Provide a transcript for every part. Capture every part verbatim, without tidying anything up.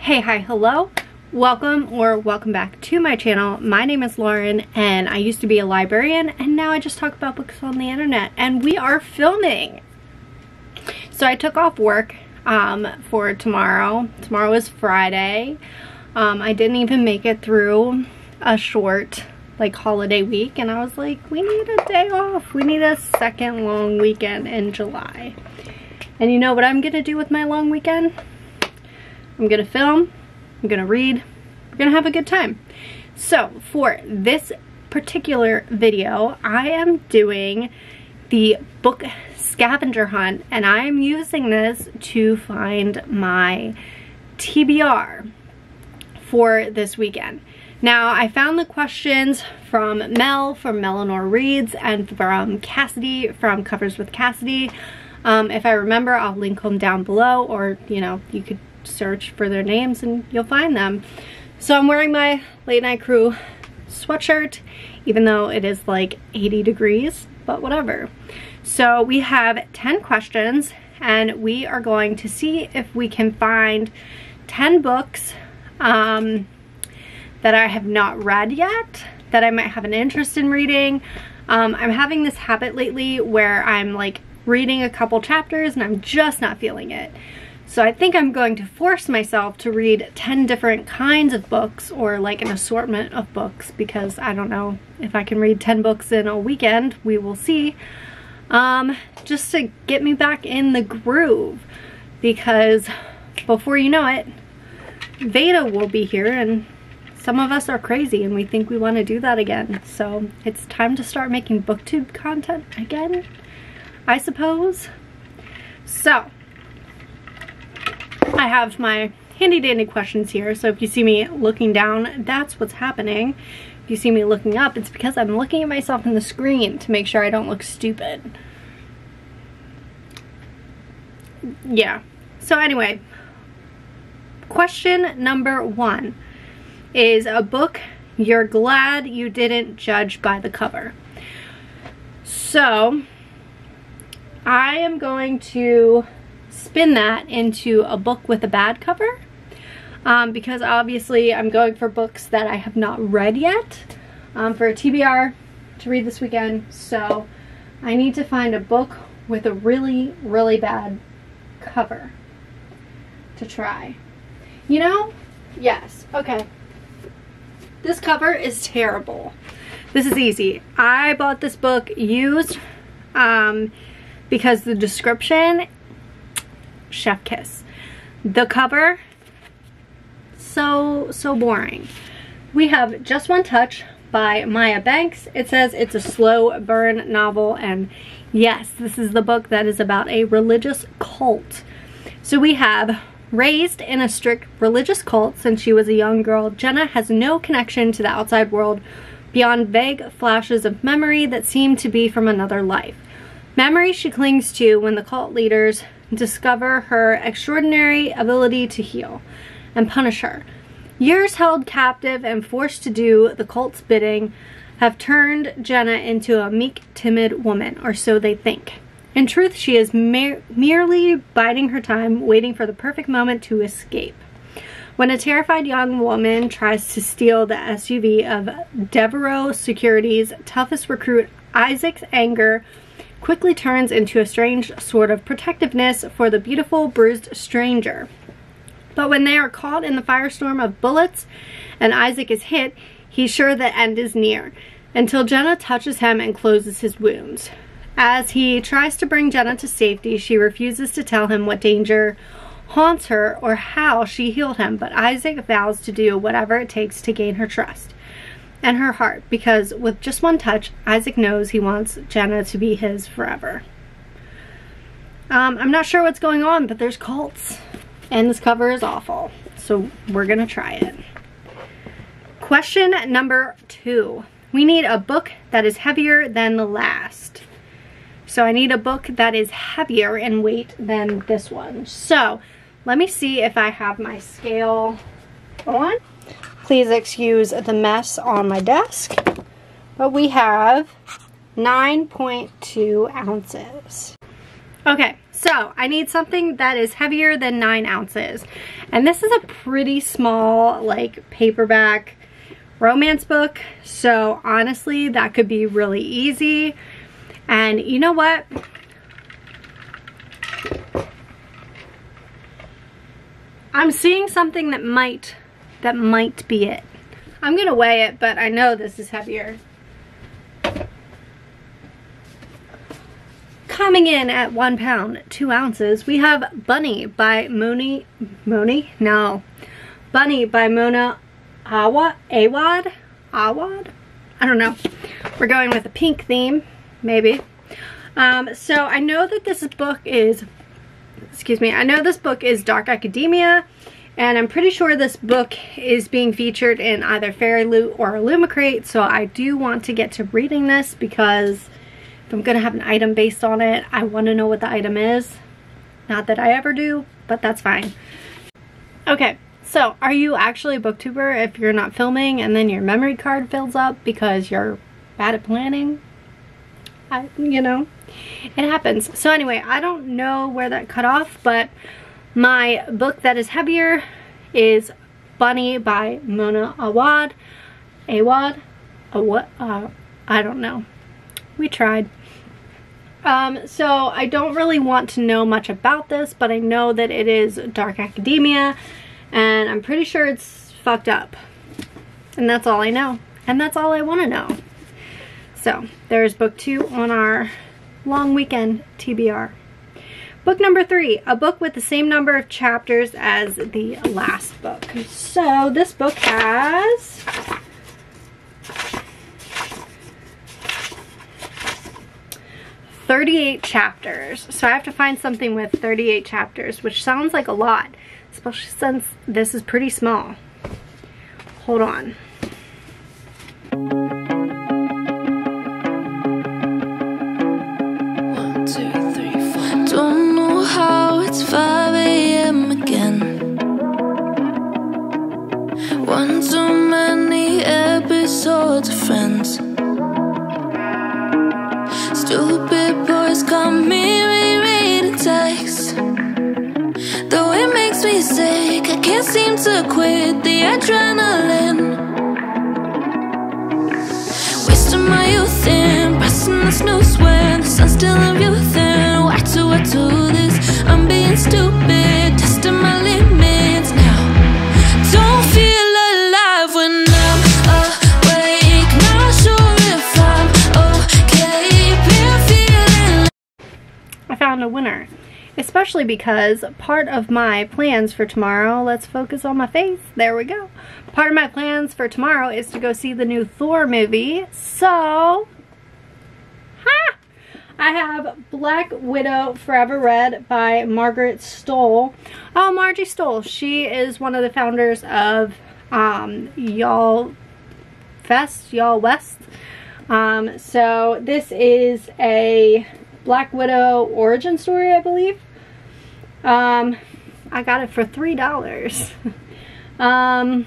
Hey, hi, hello, welcome or welcome back to my channel. My name is Lauren and I used to be a librarian and now I just talk about books on the internet, and we are filming. So I took off work um, for tomorrow. Tomorrow is Friday. Um, I didn't even make it through a short like holiday week, and I was like, we need a day off. We need a second long weekend in July. And you know what I'm gonna do with my long weekend? I'm gonna film, I'm gonna read, we're gonna have a good time. So for this particular video, I am doing the book scavenger hunt, and I'm using this to find my T B R for this weekend. Now, I found the questions from Mel, from Melanor Reads, and from Cassidy, from Covers with Cassidy. Um, if I remember, I'll link them down below, or, you know, you could search for their names and you'll find them. So I'm wearing my Late Night Crew sweatshirt, even though it is like eighty degrees, but whatever. So we have ten questions, and we are going to see if we can find ten books um, that I have not read yet, that I might have an interest in reading. Um, I'm having this habit lately where I'm like reading a couple chapters and I'm just not feeling it. So I think I'm going to force myself to read ten different kinds of books, or like an assortment of books, because I don't know if I can read ten books in a weekend. We will see. Um, just to get me back in the groove, because before you know it, Veda will be here, and some of us are crazy and we think we want to do that again. So it's time to start making BookTube content again, I suppose. So I have my handy dandy questions here. So if you see me looking down, that's what's happening. If you see me looking up, it's because I'm looking at myself in the screen to make sure I don't look stupid. Yeah. So anyway, question number one is a book you're glad you didn't judge by the cover. So I am going to spin that into a book with a bad cover, um, because obviously I'm going for books that I have not read yet um, for a T B R to read this weekend. So I need to find a book with a really, really bad cover to try. You know? Yes. Okay. This cover is terrible. This is easy. I bought this book used um, because the description, chef kiss. The cover, so, so boring. We have Just One Touch by Maya Banks. It says it's a slow burn novel, and yes, this is the book that is about a religious cult. So we have, raised in a strict religious cult since she was a young girl, Jenna has no connection to the outside world beyond vague flashes of memory that seem to be from another life. Memory she clings to when the cult leaders discover her extraordinary ability to heal and punish her. Years held captive and forced to do the cult's bidding have turned Jenna into a meek, timid woman, or so they think. In truth, she is mer merely biding her time, waiting for the perfect moment to escape. When a terrified young woman tries to steal the S U V of Devereaux Security's toughest recruit, Isaac's anger quickly turns into a strange sort of protectiveness for the beautiful, bruised stranger. But when they are caught in the firestorm of bullets and Isaac is hit, he's sure the end is near, until Jenna touches him and closes his wounds. As he tries to bring Jenna to safety, she refuses to tell him what danger haunts her or how she healed him, but Isaac vows to do whatever it takes to gain her trust and her heart, because with just one touch, Isaac knows he wants Jenna to be his forever. Um, I'm not sure what's going on, but there's cults, and this cover is awful, so we're gonna try it. Question number two. We need a book that is heavier than the last. So I need a book that is heavier in weight than this one. So let me see if I have my scale on. Please excuse the mess on my desk, but we have nine point two ounces. Okay, So I need something that is heavier than nine ounces. And this is a pretty small, like, paperback romance book. So honestly, that could be really easy. And you know what? I'm seeing something that might, that might be it. I'm gonna weigh it, but I know this is heavier. Coming in at one pound, two ounces, we have Bunny by Moni, Moni? No. Bunny by Mona Awad? Awad? Awad? I don't know. We're going with a pink theme, maybe. Um, so I know that this book is, excuse me, I know this book is dark academia, and I'm pretty sure this book is being featured in either Fairyloot or Illumicrate, so I do want to get to reading this because if I'm going to have an item based on it, I want to know what the item is. Not that I ever do, but that's fine. Okay, so are you actually a booktuber if you're not filming and then your memory card fills up because you're bad at planning? I, you know, it happens. So anyway, I don't know where that cut off, but my book that is heavier is Bunny by Mona Awad. Awad? Awad? Uh, I don't know. We tried. Um, so I don't really want to know much about this, but I know that it is dark academia, and I'm pretty sure it's fucked up. And that's all I know. And that's all I want to know. So there's book two on our long weekend T B R. Book number three, a book with the same number of chapters as the last book. So this book has thirty-eight chapters. So I have to find something with thirty-eight chapters, which sounds like a lot, especially since this is pretty small. Hold on. It's five A M again. One too many episodes of Friends. Stupid boys call me rereading texts. Though it makes me sick, I can't seem to quit the adrenaline. Wasting my youth in, pressing the snooze when the sun's still in your thin. Why do I do this? I'm being stupid, testing my limits now. Don't feel alive when I'm awake. Not sure if I'm okay. Been feeling. I found a winner, especially because part of my plans for tomorrow, let's focus on my face, there we go. Part of my plans for tomorrow is to go see the new Thor movie, so ha! I have Black Widow Forever Red by Margaret Stohl. Oh, Margie Stohl. She is one of the founders of um, Y'all Fest, Y'all West. Um, so this is a Black Widow origin story, I believe. Um, I got it for three dollars. um,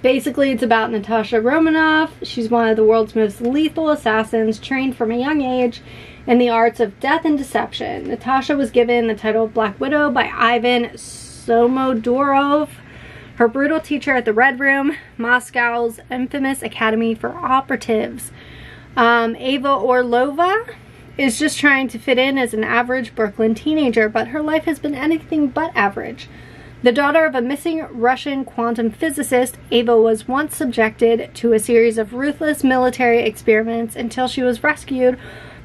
Basically, it's about Natasha Romanoff. She's one of the world's most lethal assassins, trained from a young age in the arts of death and deception. Natasha was given the title of Black Widow by Ivan Somodorov, her brutal teacher at the Red Room, Moscow's infamous academy for operatives. Um, Ava Orlova is just trying to fit in as an average Brooklyn teenager, but her life has been anything but average. The daughter of a missing Russian quantum physicist, Ava was once subjected to a series of ruthless military experiments until she was rescued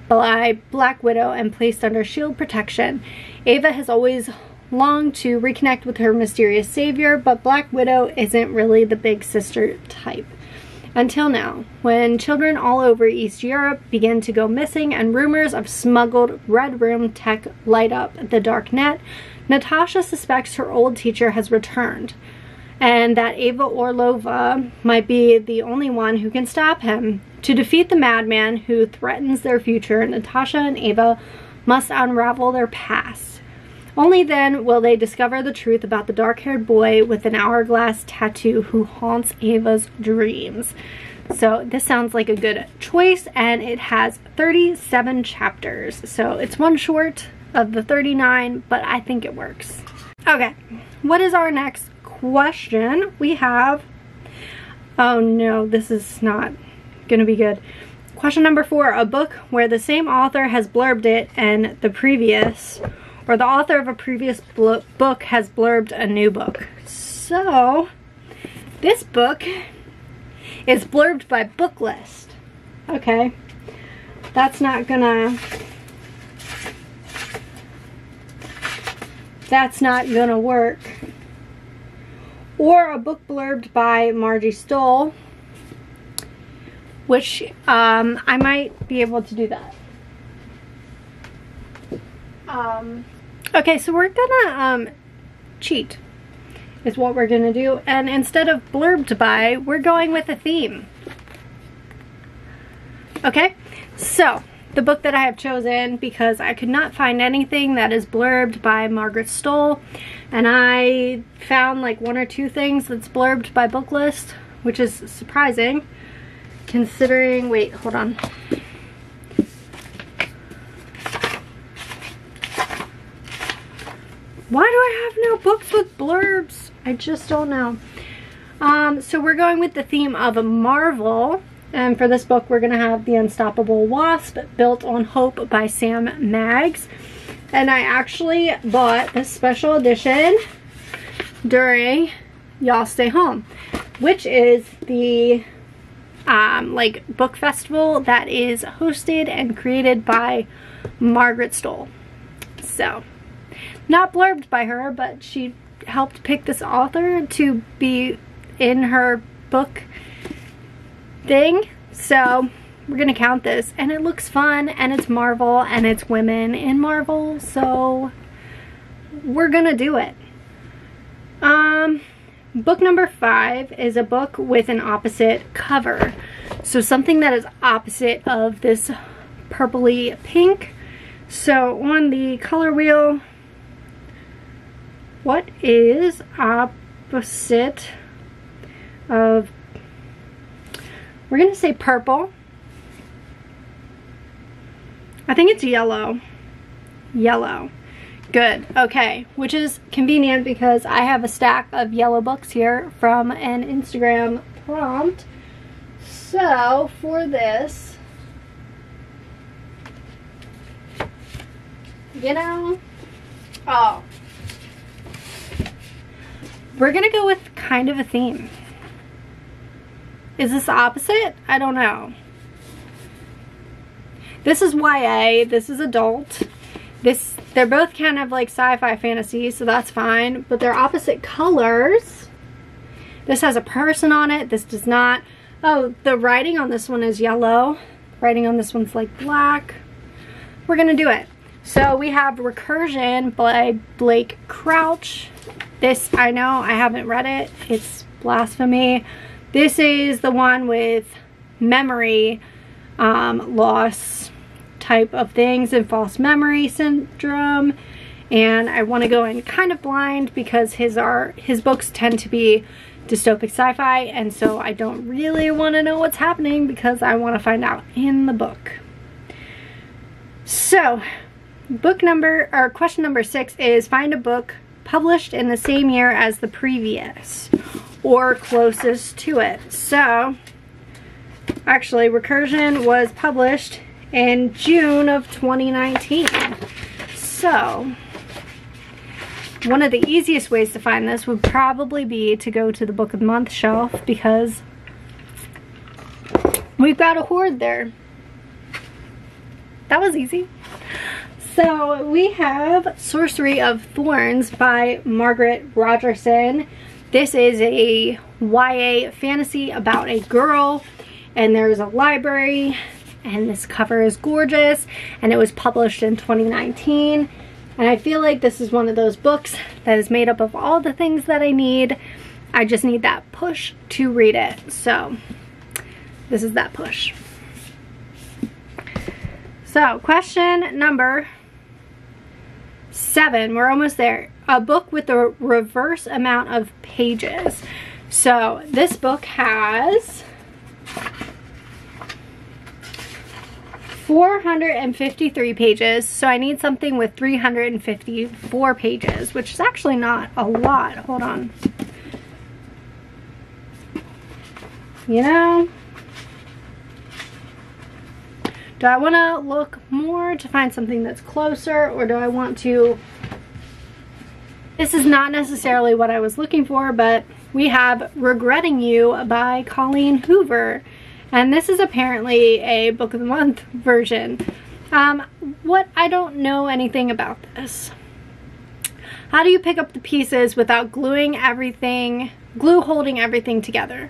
by Black Widow and placed under shield protection. Ava has always longed to reconnect with her mysterious savior, but Black Widow isn't really the big sister type. Until now, when children all over East Europe begin to go missing and rumors of smuggled Red Room tech light up the dark net, Natasha suspects her old teacher has returned and that Ava Orlova might be the only one who can stop him. To defeat the madman who threatens their future, Natasha and Ava must unravel their past. Only then will they discover the truth about the dark-haired boy with an hourglass tattoo who haunts Ava's dreams. So this sounds like a good choice, and it has thirty-seven chapters. So it's one short, of the thirty-nine, but I think it works. Okay, what is our next question? We have, oh no, this is not gonna be good. Question number four, a book where the same author has blurbed it and the previous, or the author of a previous book has blurbed a new book. So, this book is blurbed by Booklist. Okay, that's not gonna, that's not gonna work. Or a book blurbed by Margaret Stohl, which um, I might be able to do that. Um, okay, so we're gonna um, cheat is what we're gonna do, and instead of blurbed by, we're going with a theme. Okay, so the book that I have chosen, because I could not find anything that is blurbed by Margaret Stohl, and I found like one or two things that's blurbed by Booklist, which is surprising. Considering, wait, hold on. Why do I have no books with blurbs? I just don't know. Um, so we're going with the theme of a Marvel. And for this book, we're going to have The Unstoppable Wasp, Built on Hope by Sam Maggs. And I actually bought this special edition during Y'all Stay Home, which is the Um, like book festival that is hosted and created by Margaret Stohl. So, not blurbed by her, but she helped pick this author to be in her book thing. So, we're gonna count this, and it looks fun, and it's Marvel, and it's women in Marvel, so we're gonna do it. Um... Book number five is a book with an opposite cover. So something that is opposite of this purpley pink. So on the color wheel, what is opposite of, we're gonna say purple. I think it's yellow. Yellow. Good, okay, which is convenient because I have a stack of yellow books here from an Instagram prompt. So for this, you know, oh, we're gonna go with kind of a theme. Is this opposite? I don't know. This is Y A, this is adult. This, they're both kind of like sci-fi fantasy, so that's fine, but they're opposite colors. This has a person on it, this does not. Oh, the writing on this one is yellow. Writing on this one's like black. We're gonna do it. So we have Recursion by Blake Crouch. This, I know, I haven't read it. It's blasphemy. This is the one with memory um, loss type of things and false memory syndrome, and I want to go in kind of blind because his are his books tend to be dystopic sci-fi, and so I don't really want to know what's happening because I want to find out in the book. So book number or question number six is find a book published in the same year as the previous or closest to it. So actually Recursion was published in June of twenty nineteen. So one of the easiest ways to find this would probably be to go to the Book of the Month shelf because we've got a hoard there. That was easy. So we have Sorcery of Thorns by Margaret Rogerson. This is a Y A fantasy about a girl, and there's a library, and this cover is gorgeous, and it was published in twenty nineteen, and I feel like this is one of those books that is made up of all the things that I need. I just need that push to read it. So this is that push. So question number seven, we're almost there. A book with the reverse amount of pages. So this book has four hundred fifty-three pages, so I need something with three hundred fifty-four pages, which is actually not a lot. Hold on. You know, do I want to look more to find something that's closer, or do I want to... This is not necessarily what I was looking for, but we have Regretting You by Colleen Hoover. And this is apparently a Book of the Month version. Um, what? I don't know anything about this. How do you pick up the pieces without gluing everything, glue holding everything together?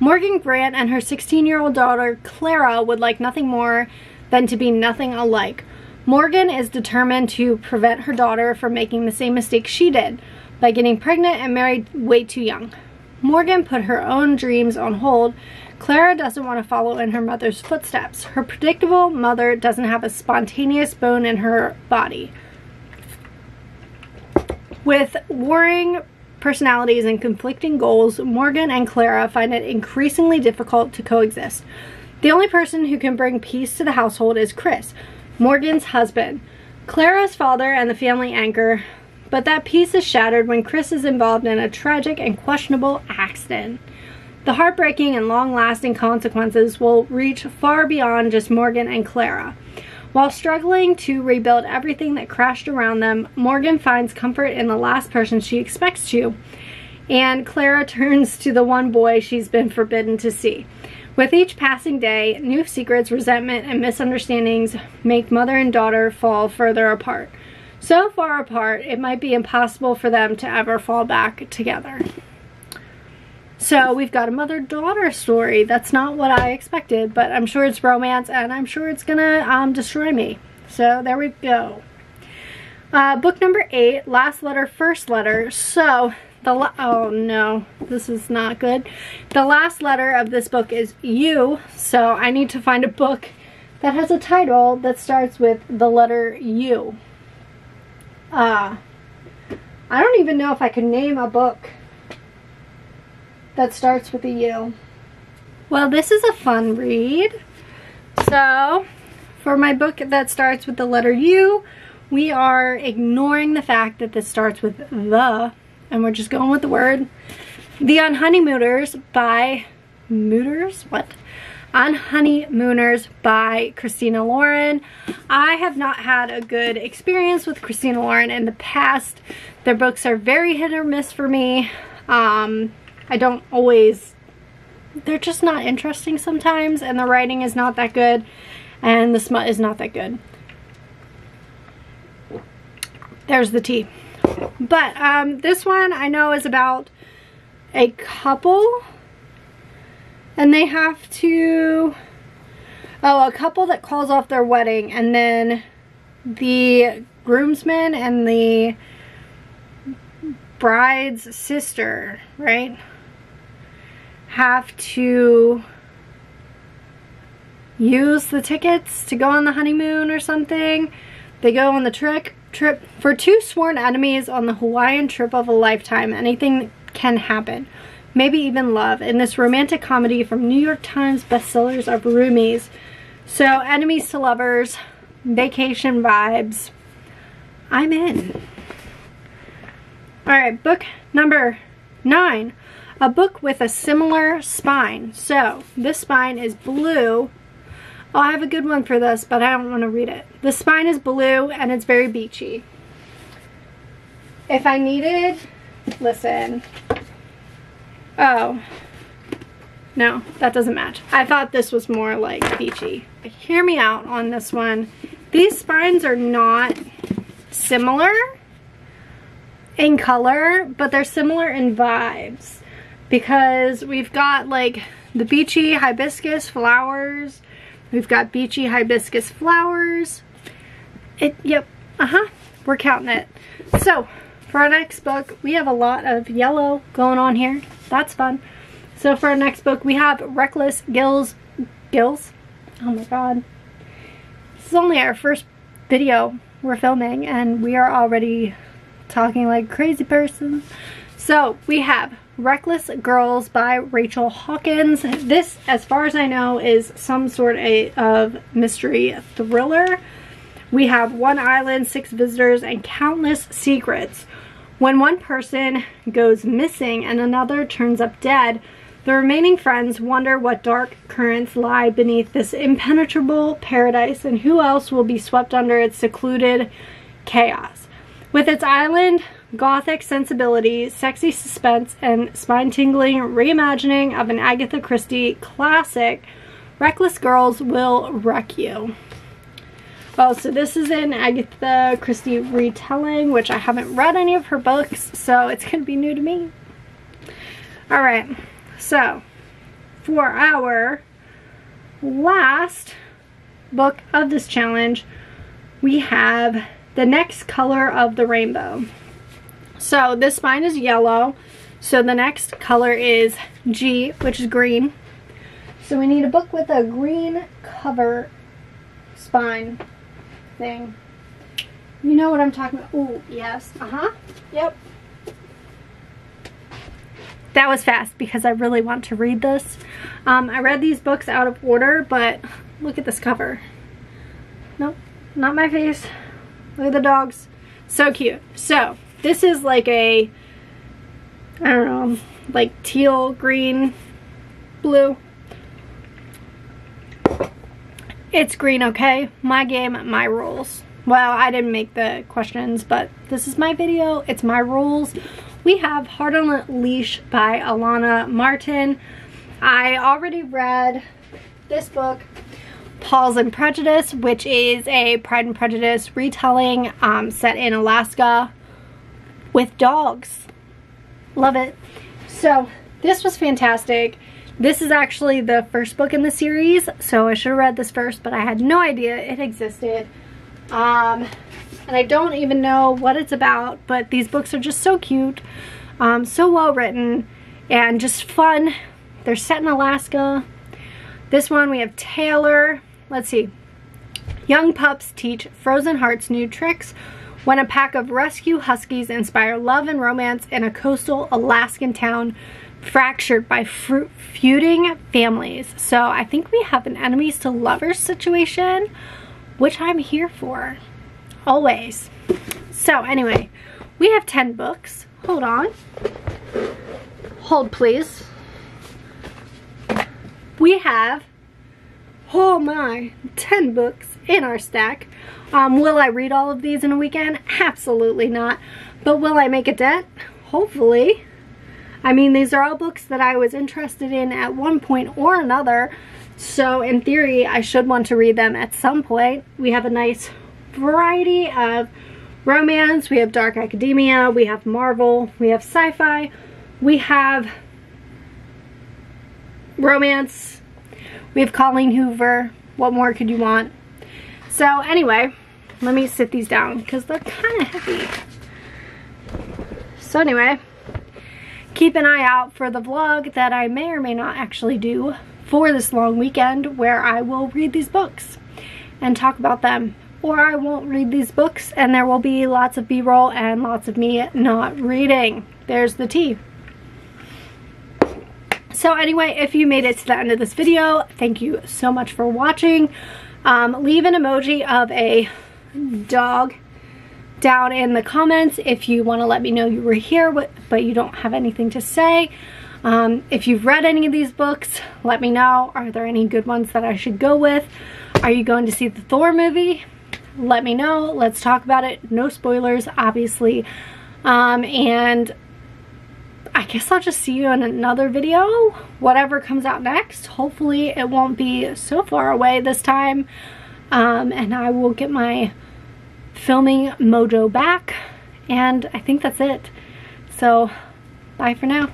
Morgan Grant and her sixteen-year-old daughter Clara would like nothing more than to be nothing alike. Morgan is determined to prevent her daughter from making the same mistake she did by getting pregnant and married way too young. Morgan put her own dreams on hold. Clara doesn't want to follow in her mother's footsteps. Her predictable mother doesn't have a spontaneous bone in her body. With warring personalities and conflicting goals, Morgan and Clara find it increasingly difficult to coexist. The only person who can bring peace to the household is Chris, Morgan's husband, Clara's father, and the family anchor, but that peace is shattered when Chris is involved in a tragic and questionable accident. The heartbreaking and long-lasting consequences will reach far beyond just Morgan and Clara. While struggling to rebuild everything that crashed around them, Morgan finds comfort in the last person she expects to, and Clara turns to the one boy she's been forbidden to see. With each passing day, new secrets, resentment, and misunderstandings make mother and daughter fall further apart. So far apart, it might be impossible for them to ever fall back together. So we've got a mother-daughter story. That's not what I expected, but I'm sure it's romance, and I'm sure it's gonna um, destroy me. So there we go. Uh, book number eight, Last Letter, First Letter. So... The oh no, this is not good. The last letter of this book is U, so I need to find a book that has a title that starts with the letter U. Uh, I don't even know if I can name a book that starts with a U. Well, this is a fun read. So, for my book that starts with the letter U, we are ignoring the fact that this starts with the, and we're just going with the word. The Unhoneymooners by... Mooters? What? Unhoneymooners by Christina Lauren. I have not had a good experience with Christina Lauren in the past. Their books are very hit or miss for me. Um, I don't always... They're just not interesting sometimes, and the writing is not that good, and the smut is not that good. There's the tea. But um, this one I know is about a couple, and they have to, oh, a couple that calls off their wedding, and then the groomsman and the bride's sister, right, have to use the tickets to go on the honeymoon or something. They go on the trip. Trip for two sworn enemies on the Hawaiian trip of a lifetime. Anything can happen, maybe even love, in this romantic comedy from New York Times bestsellers of roomies. So enemies to lovers, vacation vibes. I'm in. All right, book number nine, a book with a similar spine. So this spine is blue. Oh, I have a good one for this, but I don't want to read it. The spine is blue, and it's very beachy. If I needed... Listen. Oh. No, that doesn't match. I thought this was more like beachy. Hear me out on this one. These spines are not similar in color, but they're similar in vibes. Because we've got, like, the beachy hibiscus flowers... We've got beachy hibiscus flowers. It, yep, uh-huh, we're counting it. So, for our next book, we have a lot of yellow going on here. That's fun. So, for our next book, we have Reckless Girls. Girls? Oh my god. This is only our first video we're filming, and we are already talking like crazy person. So, we have Reckless Girls by Rachel Hawkins. This, as far as I know, is some sort of mystery thriller. We have one island, six visitors, and countless secrets. When one person goes missing and another turns up dead, the remaining friends wonder what dark currents lie beneath this impenetrable paradise and who else will be swept under its secluded chaos. With its island, gothic sensibility, sexy suspense, and spine-tingling reimagining of an Agatha Christie classic, Reckless Girls will wreck you. Oh, so this is an Agatha Christie retelling, which I haven't read any of her books, so it's going to be new to me. Alright, so for our last book of this challenge, we have The Next Color of the Rainbow. So this spine is yellow, so the next color is G, which is green. So we need a book with a green cover spine thing. You know what I'm talking about. Ooh, yes. Uh-huh. Yep. That was fast because I really want to read this. Um, I read these books out of order, but look at this cover. Nope, not my face. Look at the dogs. So cute. So this is like a, I don't know, like teal, green, blue. It's green, okay? My game, my rules. Well, I didn't make the questions, but this is my video. It's my rules. We have Heart on a Leash by Alana Martin. I already read this book, Paws and Prejudice, which is a Pride and Prejudice retelling um, set in Alaska. With dogs. Love it. So this was fantastic. This is actually the first book in the series, so I should have read this first, but I had no idea it existed. Um, and I don't even know what it's about, but these books are just so cute, um, so well written, and just fun. They're set in Alaska. This one we have Taylor. Let's see. Young pups teach frozen hearts new tricks when a pack of rescue huskies inspire love and romance in a coastal Alaskan town fractured by feuding families. So I think we have an enemies to lovers situation, which I'm here for, always. So anyway, we have ten books. Hold on. Hold please. We have, oh my, ten books in our stack. Um, will I read all of these in a weekend? Absolutely not. But will I make a dent? Hopefully. I mean, these are all books that I was interested in at one point or another. So in theory, I should want to read them at some point. We have a nice variety of romance. We have dark academia. We have Marvel. We have sci-fi. We have romance. We have Colleen Hoover. What more could you want? So anyway, let me sit these down because they're kind of heavy. So anyway, keep an eye out for the vlog that I may or may not actually do for this long weekend, where I will read these books and talk about them. Or I won't read these books and there will be lots of B-roll and lots of me not reading. There's the tea. So anyway, if you made it to the end of this video, thank you so much for watching. Um, leave an emoji of a dog down in the comments if you want to let me know you were here but you don't have anything to say. Um, if you've read any of these books, let me know. Are there any good ones that I should go with? Are you going to see the Thor movie? Let me know. Let's talk about it. No spoilers, obviously. Um, and I guess I'll just see you in another video, whatever comes out next. Hopefully it won't be so far away this time, um, and I will get my filming mojo back, and I think that's it. So bye for now.